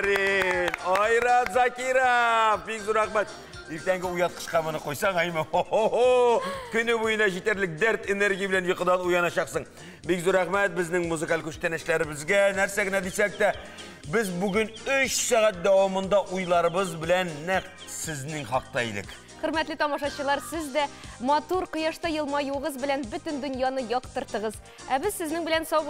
Афарин. Айрат Закиров. Бигзу рахмат. Ертеңгі ұятқыш қамыны қойсаң, айма. Күні бойына жетерлік дәрт энергиялен ұйқыдан ұяна шақсың. Бигзу рахмат, біздің музыкал көштенешлері бізге. Нәрсегіне десек те, біз бүгін 3 сағат дауымында ұйларымыз білен нәқ сізнің хақтайлық. Құрметлі тамашашылар, сізді матур қияшта елмай оғыз білен бүтін дүнияны яқтыртығыз. Әбіз сізнің білен сау